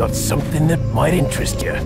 got something that might interest you.